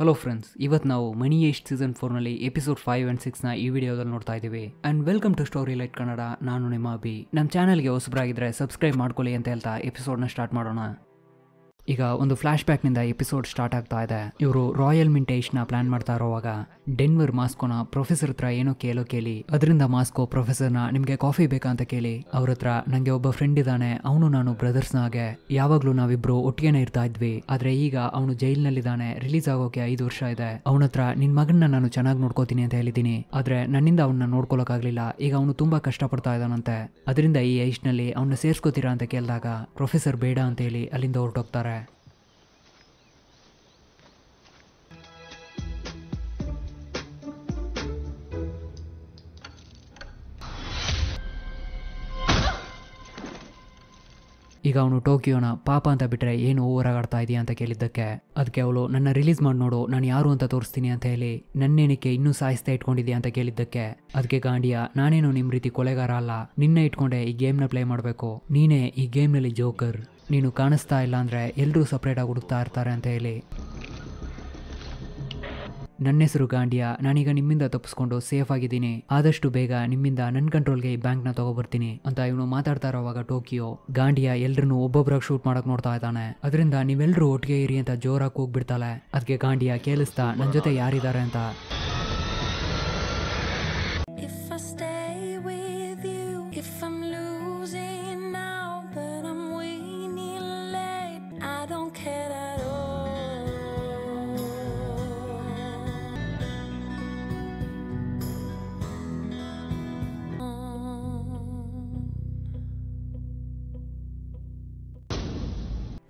Hello friends, ಇವತ್ತು ನಾವು money heist season 4ನಲ್ಲಿ ಎಪಿಸೋಡ್ 5 and 6ನ ಈ ವಿಡಿಯೋದಲ್ಲಿ ನೋಡ್ತಾ ಇದ್ದೀವಿ. And welcome to story light Kannada, ನಾನು ನಿಮ್ಮ ಅಭಿ. ನಮ್ಮ ಚಾನಲ್ಗೆ ಹೊಸಬರಾಗಿದ್ರೆ ಸಬ್ಸ್ಕ್ರೈಬ್ ಮಾಡ್ಕೊಳ್ಳಿ ಅಂತ ಹೇಳ್ತಾ ಎಪಿಸೋಡ್ನ ಸ್ಟಾರ್ಟ್ ಮಾಡೋಣ. ಈಗ ಒಂದು ಫ್ಲ್ಯಾಶ್ ಬ್ಯಾಕ್ನಿಂದ ಎಪಿಸೋಡ್ ಸ್ಟಾರ್ಟ್ ಆಗ್ತಾ ಇದೆ. ಇವರು ರಾಯಲ್ ಮಿಂಟ್ ಹೈಸ್ಟ್ನ ಪ್ಲಾನ್ ಮಾಡ್ತಾ ಇರೋವಾಗ ಡೆನ್ವರ್ ಮಾಸ್ಕೋನ ಪ್ರೊಫೆಸರ್ ಹತ್ರ ಏನೋ ಕೇಳಿ, ಅದರಿಂದ ಮಾಸ್ಕೋ ಪ್ರೊಫೆಸರ್ನ ನಿಮಗೆ ಕಾಫಿ ಬೇಕಾ ಅಂತ ಕೇಳಿ, ಅವ್ರ ಹತ್ರ ನನಗೆ ಒಬ್ಬ ಫ್ರೆಂಡ್ ಇದ್ದಾನೆ, ಅವನು ನಾನು ಬ್ರದರ್ಸ್ನಾಗೆ, ಯಾವಾಗಲೂ ನಾವಿಬ್ರು ಒಟ್ಟಿಗೆನೇ ಇರ್ತಾ ಇದ್ವಿ, ಆದರೆ ಈಗ ಅವನು ಜೈಲ್ನಲ್ಲಿದ್ದಾನೆ, ರಿಲೀಸ್ ಆಗೋಕೆ 5 ವರ್ಷ ಇದೆ, ಅವನ ಹತ್ರ ನಿನ್ನ ಮಗನ್ನ ನಾನು ಚೆನ್ನಾಗಿ ನೋಡ್ಕೋತೀನಿ ಅಂತ ಹೇಳಿದ್ದೀನಿ, ಆದರೆ ನನ್ನಿಂದ ಅವನ್ನ ನೋಡ್ಕೊಳಕ್ಕಾಗ್ಲಿಲ್ಲ, ಈಗ ಅವನು ತುಂಬಾ ಕಷ್ಟಪಡ್ತಾ ಇದ್ದಾನಂತೆ, ಅದರಿಂದ ಈ ಐಸ್ಟ್ನಲ್ಲಿ ಅವನ್ನ ಸೇರ್ಸ್ಕೋತೀರಾ ಅಂತ ಕೇಳಿದಾಗ ಪ್ರೊಫೆಸರ್ ಬೇಡ ಅಂತ ಹೇಳಿ ಅಲ್ಲಿಂದ ಹೊರಟೋಗ್ತಾರೆ. ಈಗ ಅವನು ಟೋಕಿಯೋನ ಪಾಪ ಅಂತ ಬಿಟ್ಟರೆ ಏನು ಓವರಾಗಾಡ್ತಾ ಇದೆಯಾ ಅಂತ ಕೇಳಿದ್ದಕ್ಕೆ ಅದಕ್ಕೆ ಅವಳು ನನ್ನ ರಿಲೀಸ್ ಮಾಡಿ ನೋಡು, ನಾನು ಯಾರು ಅಂತ ತೋರಿಸ್ತೀನಿ ಅಂತ ಹೇಳಿ ನನ್ನೇನಕ್ಕೆ ಇನ್ನೂ ಸಾಯಿಸ್ತಾ ಇಟ್ಕೊಂಡಿದ್ಯಾ ಅಂತ ಕೇಳಿದ್ದಕ್ಕೆ ಅದಕ್ಕೆ ಗಾಂಡಿಯಾ, ನಾನೇನು ನಿಮ್ಮ ರೀತಿ ಕೊಲೆಗಾರ ಅಲ್ಲ, ನಿನ್ನೆ ಇಟ್ಕೊಂಡೆ ಈ ಗೇಮ್ನ ಪ್ಲೇ ಮಾಡಬೇಕು, ನೀನೇ ಈ ಗೇಮ್ನಲ್ಲಿ ಜೋಕರ್, ನೀನು ಕಾಣಿಸ್ತಾ ಇಲ್ಲ ಅಂದರೆ ಎಲ್ಲರೂ ಸಪ್ರೇಟಾಗಿ ಹುಡುಕ್ತಾ ಇರ್ತಾರೆ ಅಂತ ಹೇಳಿ, ನನ್ನ ಹೆಸರು ಗಾಂಡಿಯಾ, ನಾನೀಗ ನಿಮ್ಮಿಂದ ತಪ್ಪಿಸ್ಕೊಂಡು ಸೇಫ್ ಆಗಿದ್ದೀನಿ, ಆದಷ್ಟು ಬೇಗ ನಿಮ್ಮಿಂದ ನನ್ನ ಕಂಟ್ರೋಲ್ಗೆ ಈ ಬ್ಯಾಂಕ್ನ ತಗೊಬರ್ತೀನಿ ಅಂತ ಇವನು ಮಾತಾಡ್ತಾ ಇರೋವಾಗ ಟೋಕಿಯೋ ಗಾಂಡಿಯಾ ಎಲ್ಲರನ್ನೂ ಒಬ್ಬೊಬ್ಬರಾಗಿ ಶೂಟ್ ಮಾಡಕ್ ನೋಡ್ತಾ ಇದ್ದಾನೆ, ಅದರಿಂದ ನೀವೆಲ್ಲರೂ ಒಟ್ಟಿಗೆ ಇರಿ ಅಂತ ಜೋರಾಗಿ ಹೋಗ್ಬಿಡ್ತಾಳೆ. ಅದಕ್ಕೆ ಗಾಂಡಿಯಾ ಕೇಳಿಸ್ತಾ ನನ್ನ ಜೊತೆ ಯಾರಿದ್ದಾರೆ ಅಂತ,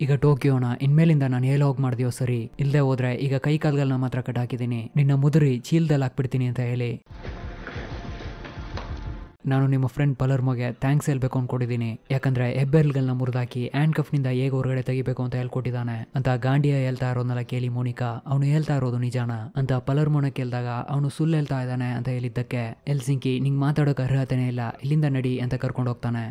ಈಗ ಟೋಕಿಯೋನ ಇನ್ಮೇಲಿಂದ ನಾನು ಹೇಳೋಗಿ ಮಾಡಿದ್ಯೋ ಸರಿ, ಇಲ್ಲದೆ ಹೋದ್ರೆ ಈಗ ಕೈ ಕಾಲುಗಳನ್ನ ಮಾತ್ರ ಕಟ್ ಹಾಕಿದ್ದೀನಿ, ನಿನ್ನ ಮುದುರಿ ಚೀಲದಲ್ಲಿ ಹಾಕ್ಬಿಡ್ತೀನಿ ಅಂತ ಹೇಳಿ, ನಾನು ನಿಮ್ಮ ಫ್ರೆಂಡ್ ಪಲರ್ಮೋಗೆ ಥ್ಯಾಂಕ್ಸ್ ಹೇಳ್ಬೇಕು ಅಂದ್ಕೊಂಡಿದ್ದೀನಿ, ಯಾಕಂದ್ರೆ ಹೆಬ್ಬೆರಳುಗಳನ್ನ ಮುರಿದಾಕಿ ಹ್ಯಾಂಡ್ ಕಫ್ನಿಂದ ಹೇಗೆ ಹೊರಗಡೆ ತೆಗಿಬೇಕು ಅಂತ ಹೇಳ್ಕೊಟ್ಟಿದ್ದಾನೆ ಅಂತ ಗಾಂಡಿಯಾ ಹೇಳ್ತಾ ಇರೋದನ್ನೆಲ್ಲ ಕೇಳಿ ಮೋನಿಕಾ, ಅವನು ಹೇಳ್ತಾ ಇರೋದು ನಿಜಾನ ಅಂತ ಪಲರ್ಮೋನ ಕೇಳಿದಾಗ ಅವನು ಸುಳ್ಳು ಹೇಳ್ತಾ ಇದ್ದಾನೆ ಅಂತ ಹೇಳಿದ್ದಕ್ಕೆ ಹೆಲ್ಸಿಂಕಿ ನಿಂಗೆ ಮಾತಾಡೋಕೆ ಅರ್ಹತೆನೇ ಇಲ್ಲ, ಇಲ್ಲಿಂದ ನಡಿ ಅಂತ ಕರ್ಕೊಂಡು ಹೋಗ್ತಾನೆ.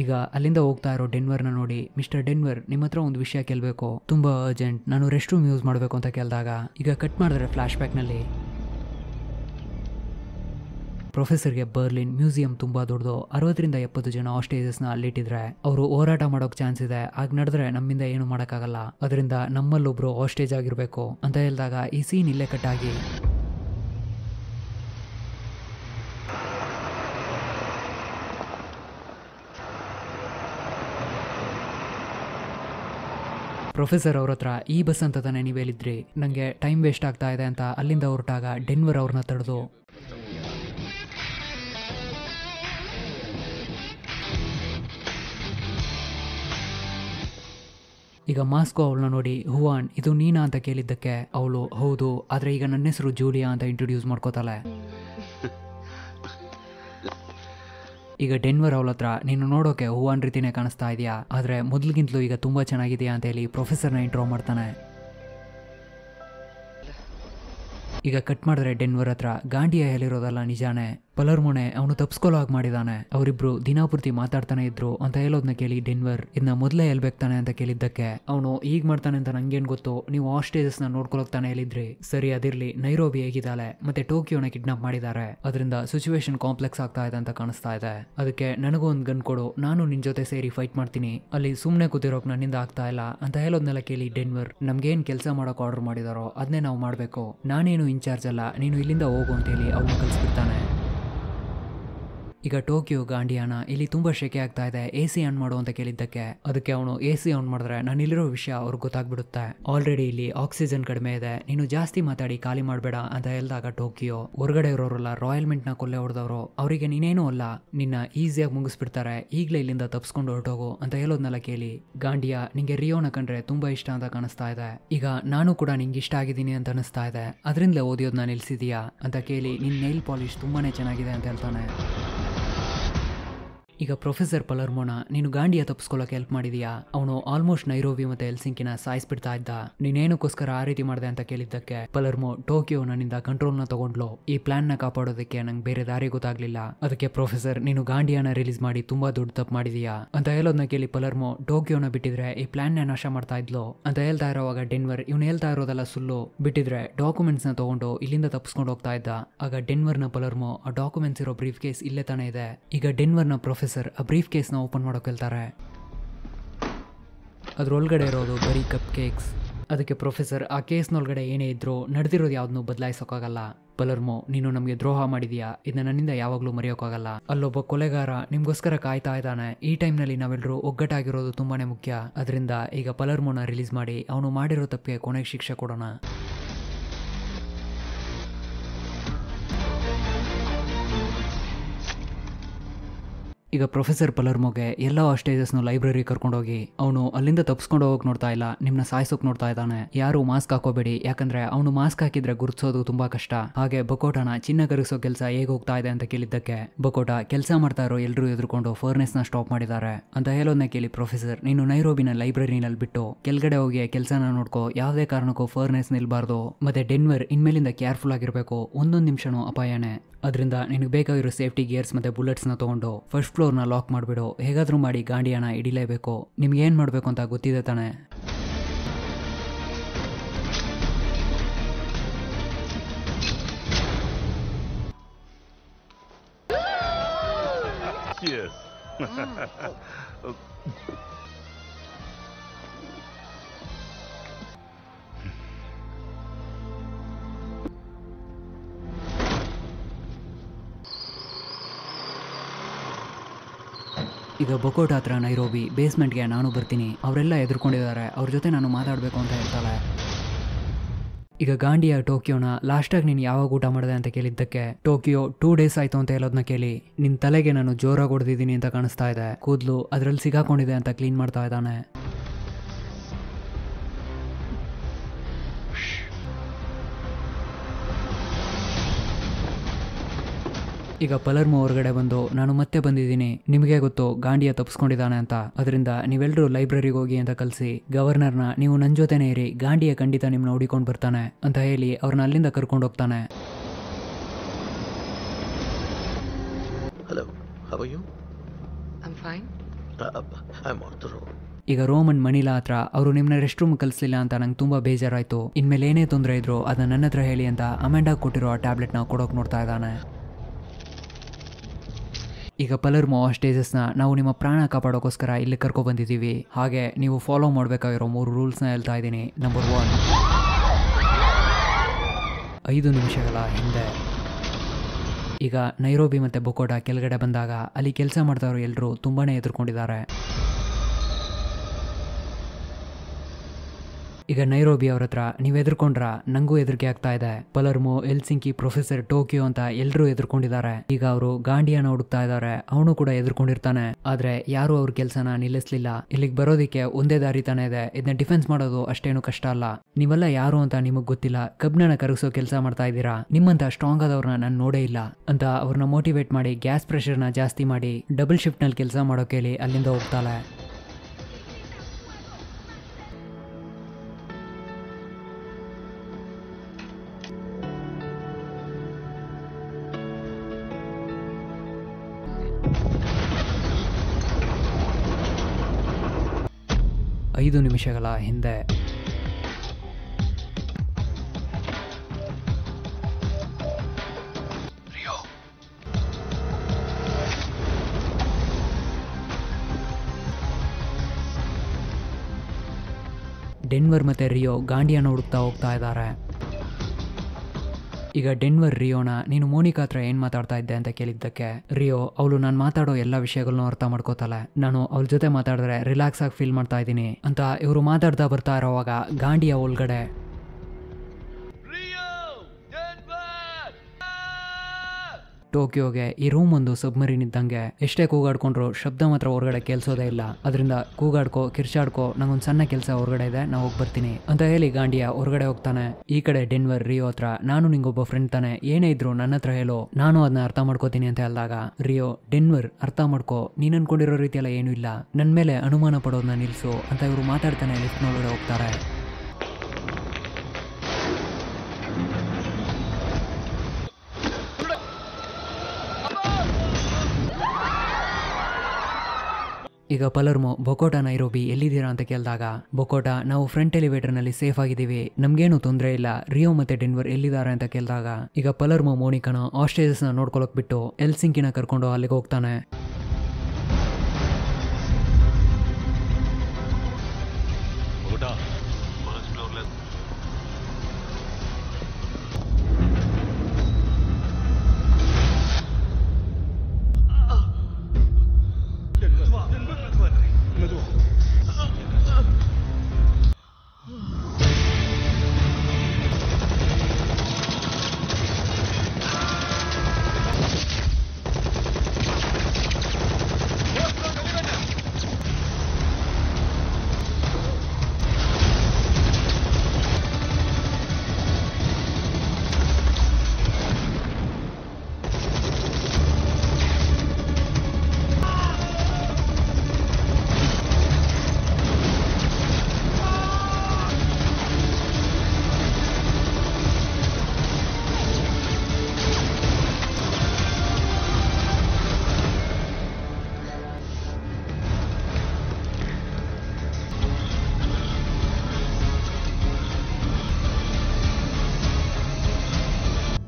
ಈಗ ಅಲ್ಲಿಂದ ಹೋಗ್ತಾ ಇರೋ ಡೆನ್ವರ್ನ ನೋಡಿ, ಮಿಸ್ಟರ್ ಡೆನ್ವರ್ ನಿಮ್ಮ ಹತ್ರ ಒಂದು ವಿಷಯ ಕೇಳಬೇಕು, ತುಂಬಾ ಅರ್ಜೆಂಟ್, ನಾನು ರೆಸ್ಟ್ ರೂಮ್ ಯೂಸ್ ಮಾಡಬೇಕು ಅಂತ ಕೇಳಿದಾಗ ಈಗ ಕಟ್ ಮಾಡಿದ್ರೆ ಫ್ಲಾಶ್ ಬ್ಯಾಕ್ನಲ್ಲಿ ಪ್ರೊಫೆಸರ್ಗೆ ಬರ್ಲಿನ್ ಮ್ಯೂಸಿಯಂ ತುಂಬಾ ದೊಡ್ಡದು, 60 to 70 ಜನ ಆಸ್ಟೇಜಸ್ನ ಅಲ್ಲಿಟ್ಟಿದ್ರೆ ಅವರು ಹೋರಾಟ ಮಾಡೋಕ್ ಚಾನ್ಸ್ ಇದೆ, ಆಗ ನಡೆದ್ರೆ ನಮ್ಮಿಂದ ಏನು ಮಾಡೋಕ್ಕಾಗಲ್ಲ, ಅದರಿಂದ ನಮ್ಮಲ್ಲೊಬ್ರು ಆಸ್ಟೇಜ್ ಆಗಿರಬೇಕು ಅಂತ ಹೇಳಿದಾಗ ಈ ಸೀನ್ ಇಲ್ಲೇ ಕಟ್ ಆಗಿ ಪ್ರೊಫೆಸರ್ ಅವ್ರ ಹತ್ರ ಈ ಬಸ್ ಅಂತ ತಾನೇ ನೀವು ಹೇಳಿದ್ರಿ, ನನಗೆ ಟೈಮ್ ವೇಸ್ಟ್ ಆಗ್ತಾ ಇದೆ ಅಂತ ಅಲ್ಲಿಂದ ಹೊರಟಾಗ ಡೆನ್ವರ್ ಅವ್ರನ್ನ ತಡೆದು ಈಗ ಮಾಸ್ಕೋ ಅವಳನ್ನ ನೋಡಿ ಹುವಾನ್ ಇದು ನೀನಾ ಅಂತ ಕೇಳಿದ್ದಕ್ಕೆ ಅವಳು ಹೌದು, ಆದರೆ ಈಗ ನನ್ನ ಹೆಸರು ಜೂಲಿಯಾ ಅಂತ ಇಂಟ್ರೊಡ್ಯೂಸ್ ಮಾಡ್ಕೋತಾಳೆ. ಈಗ ಡೆನ್ವರ್ ಅವಳ ಹತ್ರ ನೀನು ನೋಡೋಕೆ ಹೂವನ್ ರೀತಿನೇ ಕಾಣಿಸ್ತಾ ಇದೆಯಾ, ಆದರೆ ಮೊದಲಿಗಿಂತಲೂ ಈಗ ತುಂಬ ಚೆನ್ನಾಗಿದೆಯಾ ಅಂತ ಹೇಳಿ ಪ್ರೊಫೆಸರ್ನ ಇಂಟ್ರೋ ಮಾಡ್ತಾನೆ. ಈಗ ಕಟ್ ಮಾಡಿದ್ರೆ ಡೆನ್ವರ್ ಹತ್ರ ಗಾಂಡಿಯಾ ಹೇಳಿರೋದಲ್ಲ ನಿಜಾನೇ, ಪಲರ್ಮೋನೆ ಅವನು ತಪ್ಸ್ಕೊಲೋ ಆಗಿ ಮಾಡಿದಾನೆ, ಅವರಿಬ್ರು ದಿನಾಪೂರ್ತಿ ಮಾತಾಡ್ತಾನೆ ಇದ್ರು ಅಂತ ಹೇಳೋದನ್ನ ಕೇಳಿ ಡೆನ್ವರ್ ಇದನ್ನ ಮೊದಲೇ ಹೇಳ್ಬೇಕಾನೆ ಅಂತ ಕೇಳಿದ್ದಕ್ಕೆ ಅವನು ಈಗ ಮಾಡ್ತಾನೆ ಅಂತ ನಂಗೇನು ಗೊತ್ತು, ನೀವು ಆಸ್ಟೇಜಸ್ನ ನೋಡ್ಕೊಳಕ್ ತಾನೆ ಹೇಳಿದ್ರಿ, ಸರಿ ಅದಿರ್ಲಿ, ನೈರೋಬಿ ಹೇಗಿದ್ದಾಳೆ ಮತ್ತೆ ಟೋಕಿಯೋನ ಕಿಡ್ನಾಪ್ ಮಾಡಿದ್ದಾರೆ, ಅದರಿಂದ ಸಿಚುವೇಶನ್ ಕಾಂಪ್ಲೆಕ್ಸ್ ಆಗ್ತಾ ಇದೆ ಅಂತ ಕಾಣಿಸ್ತಾ ಇದೆ, ಅದಕ್ಕೆ ನನಗೂ ಒಂದು ಗನ್ ಕೊಡು, ನಾನು ನಿನ್ ಜೊತೆ ಸೇರಿ ಫೈಟ್ ಮಾಡ್ತೀನಿ, ಅಲ್ಲಿ ಸುಮ್ಮನೆ ಕೂತಿರೋಕ್ ನನ್ನಿಂದ ಆಗ್ತಾ ಇಲ್ಲ ಅಂತ ಹೇಳೋದ್ನೆಲ್ಲ ಕೇಳಿ ಡೆನ್ವರ್ ನಮ್ಗೇನ್ ಕೆಲಸ ಮಾಡೋಕೆ ಆರ್ಡರ್ ಮಾಡಿದಾರೋ ಅದನ್ನೇ ನಾವು ಮಾಡಬೇಕು, ನಾನೇನು ಇನ್ಚಾರ್ಜ್ ಅಲ್ಲ, ನೀನು ಇಲ್ಲಿಂದ ಹೋಗು ಅಂತ ಹೇಳಿ ಅವನು ಕಳಿಸ್ಬಿಡ್ತಾನೆ. ಈಗ ಟೋಕಿಯೋ ಗಾಂಡಿಯಾನ ಇಲ್ಲಿ ತುಂಬಾ ಶೆಕೆ ಆಗ್ತಾ ಇದೆ, AC ಆನ್ ಮಾಡು ಅಂತ ಕೇಳಿದ್ದಕ್ಕೆ ಅದಕ್ಕೆ ಅವನು AC ಆನ್ ಮಾಡಿದ್ರೆ ನಾನು ಇಲ್ಲಿರೋ ವಿಷಯ ಅವ್ರಿಗೆ ಗೊತ್ತಾಗ್ಬಿಡುತ್ತೆ, ಆಲ್ರೆಡಿ ಇಲ್ಲಿ ಆಕ್ಸಿಜನ್ ಕಡಿಮೆ ಇದೆ, ನೀನು ಜಾಸ್ತಿ ಮಾತಾಡಿ ಖಾಲಿ ಮಾಡಬೇಡ ಅಂತ ಹೇಳಿದಾಗ ಟೋಕಿಯೋ ಹೊರಗಡೆ ಇರೋರಲ್ಲ ರಾಯಲ್ ಮಿಂಟ್ನ ಕೊಲ್ಲೆ ಹೊಡೆದವರು, ಅವರಿಗೆ ನೀನೇನು ಅಲ್ಲ, ನಿನ್ನ ಈಸಿಯಾಗಿ ಮುಗಿಸ್ಬಿಡ್ತಾರೆ, ಈಗಲೇ ಇಲ್ಲಿಂದ ತಪ್ಸ್ಕೊಂಡು ಹೊರಟೋಗು ಅಂತ ಹೇಳೋದ್ನೆಲ್ಲ ಕೇಳಿ ಗಾಂಡಿಯಾ ನಿಂಗೆ ರಿಯೋನ ಕಂಡ್ರೆ ತುಂಬಾ ಇಷ್ಟ ಅಂತ ಕಾಣಿಸ್ತಾ ಇದೆ, ಈಗ ನಾನು ಕೂಡ ನಿಂಗೆ ಇಷ್ಟ ಆಗಿದ್ದೀನಿ ಅಂತ ಅನಿಸ್ತಾ ಇದೆ, ಅದರಿಂದಲೇ ಓದಿಯೋದನ್ನ ನಿಲ್ಸಿದೀಯಾ ಅಂತ ಕೇಳಿ ನಿನ್ನ ನೈಲ್ ಪಾಲಿಶ್ ತುಂಬಾನೇ ಚೆನ್ನಾಗಿದೆ ಅಂತ ಹೇಳ್ತಾನೆ. ಈಗ ಪ್ರೊಫೆಸರ್ ಪಲರ್ಮೋನ ನೀನು ಗಾಂಡಿಯ ತಪ್ಪಿಸ್ಕೊಳ್ಳೋಕೆ ಹೆಲ್ಪ್ ಮಾಡಿದೀಯಾ, ಅವನು ಆಲ್ಮೋಸ್ಟ್ ನೈರೋಬಿ ಮತ್ತೆ ಹೆಲ್ಸಿಂಕಿನ ಸಾಯಿಸ್ಬಿಡ್ತಾ ಇದ್ದ, ನೀನೇನಕ್ಕೋಸ್ಕರ ಆ ರೀತಿ ಮಾಡಿದೆ ಅಂತ ಕೇಳಿದ್ದಕ್ಕೆ ಪಲರ್ಮೋ ಟೋಕಿಯೋ ನನ್ನಿಂದ ಕಂಟ್ರೋಲ್ನ ತಗೊಂಡ್ಲು. ಈ ಪ್ಲಾನ್ ನ ಕಾಪಾಡೋದಕ್ಕೆ ನಂಗೆ ಬೇರೆ ದಾರಿ ಗೊತ್ತಾಗ್ಲಿಲ್ಲ, ಅದಕ್ಕೆ ಪ್ರೊಫೆಸರ್ ನೀನು ಗಾಂಡಿಯಾನ ರಿಲೀಸ್ ಮಾಡಿ ತುಂಬಾ ದೊಡ್ಡ ತಪ್ಪು ಮಾಡಿದೀಯಾ ಅಂತ ಹೇಳೋದನ್ನ ಕೇಳಿ ಪಲರ್ಮೋ ಟೋಕಿಯೋನ ಬಿಟ್ಟಿದ್ರೆ ಈ ಪ್ಲಾನ್ ನ ನಾಶ ಮಾಡ್ತಾ ಇದ್ಲು ಅಂತ ಹೇಳ್ತಾ ಇರೋವಾಗ ಡೆನ್ವರ್ ಇವ್ನು ಹೇಳ್ತಾ ಇರೋದೆಲ್ಲ ಸುಳ್ಳು, ಬಿಟ್ಟಿದ್ರೆ ಡಾಕ್ಯುಮೆಂಟ್ಸ್ ನ ತಗೊಂಡು ಇಲ್ಲಿಂದ ತಪ್ಪಿಸ್ಕೊಂಡು ಹೋಗ್ತಾ ಇದ್ದ. ಆಗ ಡೆನ್ವರ್ ನ ಪಲರ್ಮೋ ಆ ಡಾಕ್ಯುಮೆಂಟ್ಸ್ ಇರೋ ಬ್ರೀಫ್ ಕೇಸ್ ಇಲ್ಲೇ ತಾನೇ ಇದೆ. ಈಗ ಡೆನ್ವರ್ ನ ಪ್ರೊಫೆಸರ್ ಆ ಬ್ರೀಫ್ ಕೇಸ್ನ ಓಪನ್ ಮಾಡೋಕೆ ಹೇಳ್ತಾರೆ, ಅದರೊಳಗಡೆ ಇರೋದು ಬರೀ ಕಪ್ ಕೇಕ್ಸ್. ಅದಕ್ಕೆ ಪ್ರೊಫೆಸರ್ ಆ ಕೇಸ್ನೊಳಗಡೆ ಏನೇ ಇದ್ರೂ ನಡೆದಿರೋದು ಯಾವ್ದನ್ನೂ ಬದಲಾಯಿಸೋಕ್ಕಾಗಲ್ಲ, ಪಲರ್ಮೋ ನೀನು ನಮಗೆ ದ್ರೋಹ ಮಾಡಿದೀಯಾ, ಇದನ್ನ ನನ್ನಿಂದ ಯಾವಾಗಲೂ ಮರೆಯೋಕ್ಕಾಗಲ್ಲ, ಅಲ್ಲೊಬ್ಬ ಕೊಲೆಗಾರ ನಿಮ್ಗೋಸ್ಕರ ಕಾಯ್ತಾ ಇದ್ದಾನೆ, ಈ ಟೈಮ್ನಲ್ಲಿ ನಾವೆಲ್ಲರೂ ಒಗ್ಗಟ್ಟಾಗಿರೋದು ತುಂಬಾನೇ ಮುಖ್ಯ, ಅದರಿಂದ ಈಗ ಪಲರ್ಮೋನ ರಿಲೀಸ್ ಮಾಡಿ ಅವನು ಮಾಡಿರೋ ತಪ್ಪಿಗೆ ಕೊನೆಗೆ ಶಿಕ್ಷೆ ಕೊಡೋಣ. ಈಗ ಪ್ರೊಫೆಸರ್ ಪಲರ್ಮೋಗೆ ಎಲ್ಲ ಸ್ಟೇಜಸ್ನು ಲೈಬ್ರರಿ ಕರ್ಕೊಂಡೋಗಿ ಅವನು ಅಲ್ಲಿಂದ ತಪ್ಸ್ಕೊಂಡು ಹೋಗಕ್ ನೋಡ್ತಾ ಇಲ್ಲ, ನಿಮ್ನ ಸಾಯಿಸೋಕ್ ನೋಡ್ತಾ ಇದ್ದಾನೆ, ಯಾರು ಮಾಸ್ಕ್ ಹಾಕೋಬೇಡಿ, ಯಾಕಂದ್ರೆ ಅವನು ಮಾಸ್ಕ್ ಹಾಕಿದ್ರೆ ಗುರುತಿಸೋದು ತುಂಬಾ ಕಷ್ಟ, ಹಾಗೆ ಬಕೋಟನ ಚಿನ್ನ ಕರಗಿಸೋ ಕೆಲಸ ಹೇಗೆ ಹೋಗ್ತಾ ಇದೆ ಅಂತ ಕೇಳಿದ್ದಕ್ಕೆ ಬಕೋಟ ಕೆಲಸ ಮಾಡ್ತಾ ಇರೋ ಎಲ್ಲರೂ ಎದುರ್ಕೊಂಡು ಫರ್ನೆಸ್ ನ ಸ್ಟಾಪ್ ಮಾಡಿದ್ದಾರೆ ಅಂತ ಹೇಳೋದನ್ನ ಕೇಳಿ ಪ್ರೊಫೆಸರ್ ನೀನು ನೈರೋಬಿನ ಲೈಬ್ರರಿನಲ್ಲಿ ಬಿಟ್ಟು ಕೆಳಗಡೆ ಹೋಗಿ ಕೆಲಸನ ನೋಡ್ಕೋ, ಯಾವುದೇ ಕಾರಣಕ್ಕೂ ಫರ್ನೆಸ್ ನಿಲ್ಬಾರ್ದು, ಮತ್ತೆ ಡೆನ್ವರ್ ಇನ್ಮೇಲಿಂದ ಕೇರ್ಫುಲ್ ಆಗಿರ್ಬೇಕು, ಒಂದೊಂದು ನಿಮಿಷನೂ ಅಪಾಯನೇ, ಅದರಿಂದ ನಿನಗೆ ಬೇಕಾಗಿರೋ ಸೇಫ್ಟಿ ಗೇರ್ಸ್ ಮತ್ತೆ ಬುಲೆಟ್ಸ್ನ ತಗೊಂಡು ಫಸ್ಟ್ ಫ್ಲೋರ್ನ ಲಾಕ್ ಮಾಡಿಬಿಡು, ಹೇಗಾದರೂ ಮಾಡಿ ಗಾಂಡಿಯಾನ ಹಿಡಿಲೇಬೇಕು, ನಿಮ್ಗೇನು ಮಾಡಬೇಕು ಅಂತ ಗೊತ್ತಿದೆ ತಾನೆ. ಈಗ ಬೊಕೋಟ ಹತ್ರ ನೈರೋಬಿ ಬೇಸ್ಮೆಂಟ್ಗೆ ನಾನು ಬರ್ತೀನಿ, ಅವರೆಲ್ಲ ಎದುರ್ಕೊಂಡಿದ್ದಾರೆ, ಅವ್ರ ಜೊತೆ ನಾನು ಮಾತಾಡಬೇಕು ಅಂತ ಹೇಳ್ತಾಳೆ. ಈಗ ಗಾಂಡಿಯ ಟೋಕಿಯೋನ ಲಾಸ್ಟಾಗಿ ನೀನು ಯಾವಾಗ ಊಟ ಮಾಡಿದೆ ಅಂತ ಕೇಳಿದ್ದಕ್ಕೆ ಟೋಕಿಯೋ 2 days ಆಯ್ತು ಅಂತ ಹೇಳೋದನ್ನ ಕೇಳಿ ನಿನ್ನ ತಲೆಗೆ ನಾನು ಜೋರಾಗಿ ಹೊಡೆದಿದ್ದೀನಿ ಅಂತ ಕಾಣಿಸ್ತಾ ಇದೆ, ಕೂದಲು ಅದರಲ್ಲಿ ಸಿಗಾಕೊಂಡಿದೆ ಅಂತ ಕ್ಲೀನ್ ಮಾಡ್ತಾ ಇದ್ದಾನೆ. ಈಗ ಪಲರ್ಮೋ ಹೊರಗಡೆ ಬಂದು ನಾನು ಮತ್ತೆ ಬಂದಿದ್ದೀನಿ, ನಿಮಗೆ ಗೊತ್ತು ಗಾಂಡಿಯ ತಪ್ಪಿಸ್ಕೊಂಡಿದ್ದಾನೆ ಅಂತ, ಅದರಿಂದ ನೀವೆಲ್ಲರೂ ಲೈಬ್ರರಿಗೆ ಹೋಗಿ ಅಂತ ಕಲಿಸಿ, ಗವರ್ನರ್ನ ನೀವು ನನ್ನ ಜೊತೆನೇ ಇರಿ, ಗಾಂಡಿಯ ಖಂಡಿತ ನಿಮ್ಮನ್ನ ಹುಡಿಕೊಂಡು ಬರ್ತಾನೆ ಅಂತ ಹೇಳಿ ಅವ್ರನ್ನ ಅಲ್ಲಿಂದ ಕರ್ಕೊಂಡು ಹೋಗ್ತಾನೆ. Hello, how are you? I am fine. I am on the road. ಈಗ ರೋಮನ್ ಮನಿಲಾ ಹತ್ರ ಅವರು ನಿಮ್ಮನ್ನ ರೆಸ್ಟ್ ರೂಮ್ ಕಲಿಸಲಿಲ್ಲ ಅಂತ ನಂಗೆ ತುಂಬಾ ಬೇಜಾರಾಯ್ತು, ಇನ್ಮೇಲೆ ಏನೇ ತೊಂದರೆ ಇದ್ರು ಅದನ್ನ ನನ್ನ ಹತ್ರ ಹೇಳಿ ಅಂತ ಅಮೆಂಡಾ ಕೊಟ್ಟಿರೋ ಆ ಟ್ಯಾಬ್ಲೆಟ್ ನಾವು ಕೊಡೋಕೆ ನೋಡ್ತಾ ಇದ್ದಾನೆ. ಈಗ ಪಲರ್ಮೋ ಸ್ಟೇಜಸ್ನ ನಾವು ನಿಮ್ಮ ಪ್ರಾಣ ಕಾಪಾಡೋಕ್ಕೋಸ್ಕರ ಇಲ್ಲಿ ಕರ್ಕೊಬಂದಿದ್ದೀವಿ, ಹಾಗೆ ನೀವು ಫಾಲೋ ಮಾಡಬೇಕಾಗಿರೋ 3 ರೂಲ್ಸ್ನ ಹೇಳ್ತಾ ಇದ್ದೀನಿ. ನಂಬರ್ 1, 5 ನಿಮಿಷಗಳ ಹಿಂದೆ. ಈಗ ನೈರೋಬಿ ಮತ್ತು ಬೊಕೋಟ ಕೆಳಗಡೆ ಬಂದಾಗ ಅಲ್ಲಿ ಕೆಲಸ ಮಾಡ್ತಾರೋ ಎಲ್ಲರೂ ತುಂಬಾ ಎದುರ್ಕೊಂಡಿದ್ದಾರೆ. ಈಗ ನೈರೋಬಿ ಅವ್ರ ಹತ್ರ ನೀವು ಎದುರ್ಕೊಂಡ್ರ ನಂಗೂ ಎದುರಿಕೆ ಆಗ್ತಾ ಇದೆ, ಪಲರ್ಮೋ, ಹೆಲ್ಸಿಂಕಿ, ಪ್ರೊಫೆಸರ್, ಟೋಕಿಯೋ ಅಂತ ಎಲ್ಲರೂ ಎದುರ್ಕೊಂಡಿದ್ದಾರೆ, ಈಗ ಅವರು ಗಾಂಡಿಯಾನ ಹುಡುಕ್ತಾ ಇದ್ದಾರೆ, ಅವನು ಕೂಡ ಎದುರ್ಕೊಂಡಿರ್ತಾನೆ, ಆದ್ರೆ ಯಾರು ಅವ್ರ ಕೆಲಸನ ನಿಲ್ಲಿಸ್ಲಿಲ್ಲ. ಇಲ್ಲಿಗೆ ಬರೋದಿಕ್ಕೆ ಒಂದೇ ದಾರಿ ತಾನೇ ಇದೆ, ಇದನ್ನ ಡಿಫೆನ್ಸ್ ಮಾಡೋದು ಅಷ್ಟೇನು ಕಷ್ಟ ಅಲ್ಲ, ನೀವೆಲ್ಲ ಯಾರು ಅಂತ ನಿಮಗ್ ಗೊತ್ತಿಲ್ಲ, ಕಬ್ಬಿಣನ ಕರಗಿಸೋ ಕೆಲಸ ಮಾಡ್ತಾ ಇದ್ದೀರಾ, ನಿಮ್ಮಂತ ಸ್ಟ್ರಾಂಗ್ ಆದವ್ರನ್ನ ನಾನು ನೋಡೇ ಇಲ್ಲ ಅಂತ ಅವ್ರನ್ನ ಮೋಟಿವೇಟ್ ಮಾಡಿ ಗ್ಯಾಸ್ ಪ್ರೆಷರ್ನ ಜಾಸ್ತಿ ಮಾಡಿ ಡಬಲ್ ಶಿಫ್ಟ್ ನಲ್ಲಿ ಕೆಲಸ ಮಾಡೋ ಕೇಳಿ ಅಲ್ಲಿಂದ ಹೋಗ್ತಾಳೆ. ಐದು ನಿಮಿಷಗಳ ಹಿಂದೆ ರಿಯೋ. ಡೆನ್ವರ್ ಮತ್ತೆ ರಿಯೋ ಗಾಂಡಿಯಾನ ಹುಡುಕ್ತಾ ಹೋಗ್ತಾ ಇದ್ದಾರೆ. ಈಗ ಡೆನ್ವರ್ ರಿಯೋನ ನೀನು ಮೋನಿಕಾ ಹತ್ರ ಏನ್ ಮಾತಾಡ್ತಾ ಇದ್ದೆ ಅಂತ ಕೇಳಿದ್ದಕ್ಕೆ ರಿಯೋ ಅವಳು ನಾನು ಮಾತಾಡೋ ಎಲ್ಲ ವಿಷಯಗಳನ್ನೂ ಅರ್ಥ ಮಾಡ್ಕೋತಾಳೆ, ನಾನು ಅವ್ರ ಜೊತೆ ಮಾತಾಡಿದ್ರೆ ರಿಲ್ಯಾಕ್ಸ್ ಆಗಿ ಫೀಲ್ ಮಾಡ್ತಾ ಇದ್ದೀನಿ ಅಂತ ಇವರು ಮಾತಾಡ್ತಾ ಬರ್ತಾ ಇರೋವಾಗ ಗಾಂಡಿಯ ಒಳಗಡೆ ಟೋಕಿಯೋಗೆ ಈ ರೂಮ್ ಒಂದು ಸಬ್ಮರೀನ್ ಇದ್ದಂಗೆ. ಎಷ್ಟೇ ಕೂಗಾಡ್ಕೊಂಡ್ರು ಶಬ್ದ ಮಾತ್ರ ಹೊರಗಡೆ ಕೇಳಿಸೋದೇ ಇಲ್ಲ. ಅದರಿಂದ ಕೂಗಾಡ್ಕೋ ಕಿರ್ಚಾಡ್ಕೋ, ನಂಗೊಂದು ಸಣ್ಣ ಕೆಲಸ ಹೊರಗಡೆ ಇದೆ, ನಾ ಹೋಗಿ ಬರ್ತೀನಿ ಅಂತ ಹೇಳಿ ಗಾಂಡಿಯಾ ಹೊರಗಡೆ ಹೋಗ್ತಾನೆ. ಈ ಕಡೆ ಡೆನ್ವರ್ ರಿಯೋ ಹತ್ರ, ನಾನು ನಿಂಗೊಬ್ಬ ಫ್ರೆಂಡ್ ತಾನೆ, ಏನೇ ಇದ್ರು ನನ್ನ ಹತ್ರ ಹೇಳೋ, ನಾನು ಅದನ್ನ ಅರ್ಥ ಮಾಡ್ಕೋತೀನಿ ಅಂತ ಹೇಳಿದಾಗ ರಿಯೋ, ಡೆನ್ವರ್ ಅರ್ಥ ಮಾಡ್ಕೋ, ನೀನ್ ಅನ್ಕೊಂಡಿರೋ ರೀತಿಯೆಲ್ಲ ಏನೂ ಇಲ್ಲ, ನನ್ನ ಮೇಲೆ ಅನುಮಾನ ಪಡೋದನ್ನ ನಿಲ್ಸು ಅಂತ ಇವರು ಮಾತಾಡ್ತಾನೆ. ಲಿಫ್ಟ್ ನೋಡೋಕೆ ಹೋಗ್ತಾರೆ. ಈಗ ಪಲರ್ಮೋ, ಬೊಕೋಟಾ, ನೈರೋಬಿ ಎಲ್ಲಿದ್ದೀರಾ ಅಂತ ಕೇಳಿದಾಗ ಬೊಕೋಟಾ, ನಾವು ಫ್ರಂಟ್ ಎಲಿವೇಟರ್ನಲ್ಲಿ ಸೇಫ್ ಆಗಿದ್ದೀವಿ, ನಮ್ಗೇನು ತೊಂದರೆ ಇಲ್ಲ. ರಿಯೋ ಮತ್ತೆ ಡೆನ್ವರ್ ಎಲ್ಲಿದ್ದಾರೆ ಅಂತ ಕೇಳಿದಾಗ ಈಗ ಪಲರ್ಮೋ ಮೋನಿಕಾನ ಆಸ್ಟ್ರೇಲಿಯಸ್ನ ನೋಡ್ಕೊಳಕ್ ಬಿಟ್ಟು ಹೆಲ್ಸಿಂಕಿನ ಕರ್ಕೊಂಡು ಅಲ್ಲಿಗೆ ಹೋಗ್ತಾನೆ.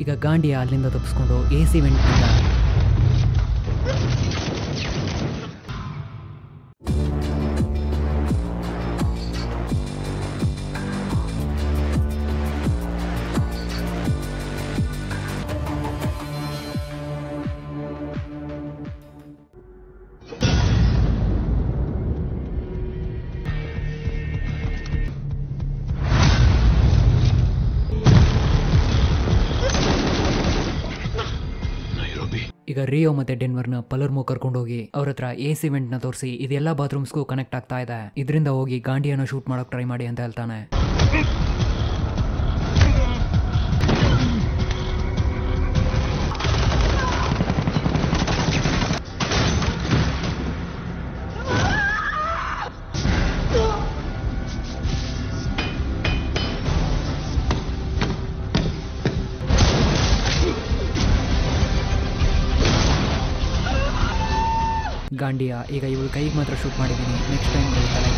ಈಗ ಗಾಂಡಿಯ ಅಲ್ಲಿಂದ ತಪ್ಪಿಸ್ಕೊಂಡು ಎಸಿ ವೆಂಟ್ ನಿಂದ ರಿಯೋ ಮತ್ತೆ ಡೆನ್ವರ್ನ ಪಲರ್ಮೋ ಕರ್ಕೊಂಡೋಗಿ ಅವ್ರ ಹತ್ರ ಏಸ್ ಇವೆಂಟ್ ನ ತೋರಿಸಿ ಇದೆಲ್ಲಾ ಬಾತ್ರೂಮ್ಸ್ಗೂ ಕನೆಕ್ಟ್ ಆಗ್ತಾ ಇದೆ, ಇದರಿಂದ ಹೋಗಿ ಗಾಂಡಿಯನ್ನು ಶೂಟ್ ಮಾಡೋಕೆ ಟ್ರೈ ಮಾಡಿ ಅಂತ ಹೇಳ್ತಾನೆ. ಗಾಂಡಿಯಾ ಈಗ ಇವಳು ಕೈಗೆ ಮಾತ್ರ ಶೂಟ್ ಮಾಡಿದ್ದೀನಿ, ನೆಕ್ಸ್ಟ್ ಟೈಮ್ ಹೇಳ್ತಾನೆ.